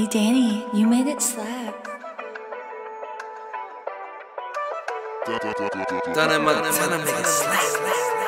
Hey Danny, you made it slap. Donna, make it slap.